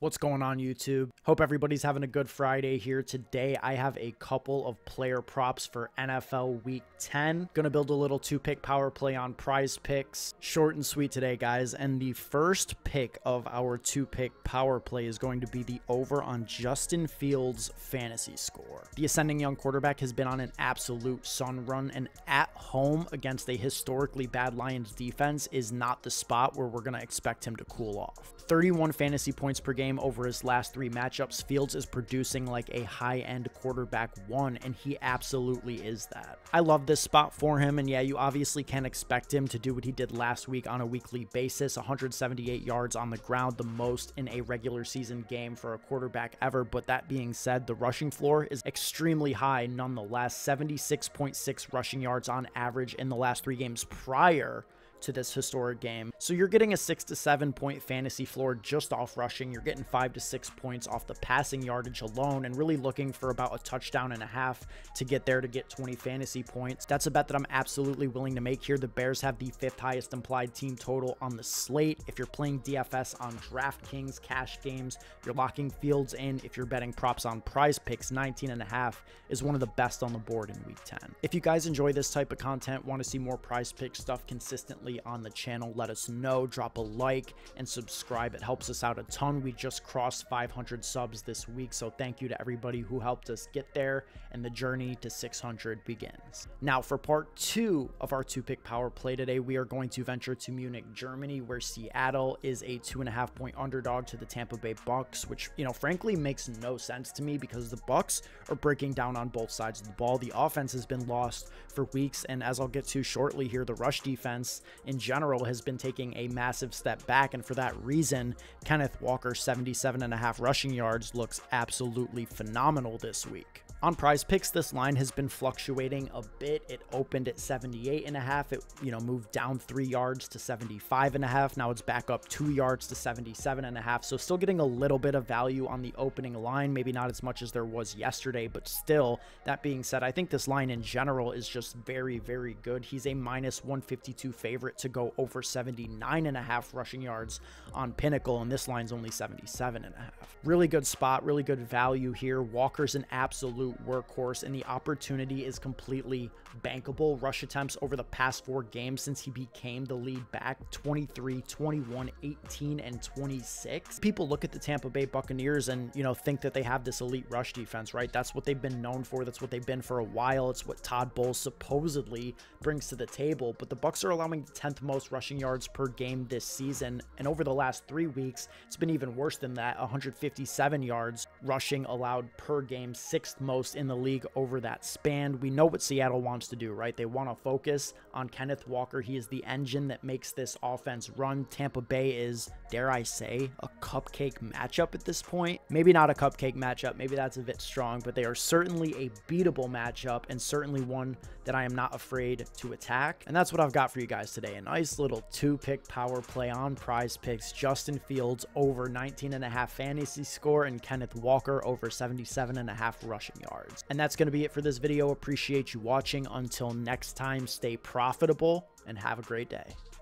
What's going on YouTube? Hope everybody's having a good Friday here. Today I have a couple of player props for NFL Week 10. Gonna build a little two-pick power play on Prize Picks. Short and sweet today, guys. And the first pick of our two-pick power play is going to be the over on Justin Fields' fantasy score. The ascending young quarterback has been on an absolute sun run, and at home against a historically bad Lions defense is not the spot where we're gonna expect him to cool off. 31 fantasy points per game over his last three matchups. Fields is producing like a high-end quarterback one, and he absolutely is that. I love this spot for him, and yeah, you obviously can expect him to do what he did last week on a weekly basis, 178 yards on the ground, the most in a regular season game for a quarterback ever. But that being said, the rushing floor is extremely high nonetheless, 76.6 rushing yards on average in the last three games prior to this historic game. So you're getting a 6 to 7 point fantasy floor just off rushing. You're getting 5 to 6 points off the passing yardage alone, and really looking for about a touchdown and a half to get there to get 20 fantasy points. That's a bet that I'm absolutely willing to make here. The Bears have the 5th highest implied team total on the slate. If you're playing DFS on DraftKings cash games, you're locking Fields in. If you're betting props on Prize Picks, 19.5 is one of the best on the board in week 10. If you guys enjoy this type of content, want to see more Prize Picks stuff consistently on the channel, let us know. Drop a like and subscribe. It helps us out a ton. We just crossed 500 subs this week, so thank you to everybody who helped us get there, and the journey to 600 begins. Now for part two of our two-pick power play today, we are going to venture to Munich, Germany, where Seattle is a 2.5 point underdog to the Tampa Bay Bucks, which, you know, frankly makes no sense to me because the Bucks are breaking down on both sides of the ball. The offense has been lost for weeks, and as I'll get to shortly here, the rush defense in general has been taking a massive step back, and for that reason, Kenneth Walker, 77.5 rushing yards, looks absolutely phenomenal this week. On Prize Picks, this line has been fluctuating a bit. It opened at 78.5. It, you know, moved down 3 yards to 75.5. Now it's back up 2 yards to 77.5. So still getting a little bit of value on the opening line. Maybe not as much as there was yesterday, but still. That being said, I think this line in general is just very, very good. He's a -152 favorite to go over 79.5 rushing yards on Pinnacle, and this line's only 77.5. Really good spot, really good value here. Walker's an absolute workhorse, and the opportunity is completely bankable. Rush attempts over the past 4 games since he became the lead back, 23, 21, 18, and 26. People look at the Tampa Bay Buccaneers and, you know, think that they have this elite rush defense, right? That's what they've been known for. That's what they've been for a while. It's what Todd Bowles supposedly brings to the table, but the Bucs are allowing the 10th most rushing yards per game this season, and over the last 3 weeks, it's been even worse than that, 157 yards rushing allowed per game, 6th most in the league over that span. We know what Seattle wants to do, right? They want to focus on Kenneth Walker. He is the engine that makes this offense run. Tampa Bay is, dare I say, a cupcake matchup at this point. Maybe not a cupcake matchup, maybe that's a bit strong, but they are certainly a beatable matchup, and certainly one that I am not afraid to attack. And that's what I've got for you guys today. A nice little two-pick power play on Prize Picks. Justin Fields over 19.5 fantasy score, and Kenneth Walker over 77.5 rushing yards. And that's going to be it for this video. Appreciate you watching. Until next time, stay profitable and have a great day.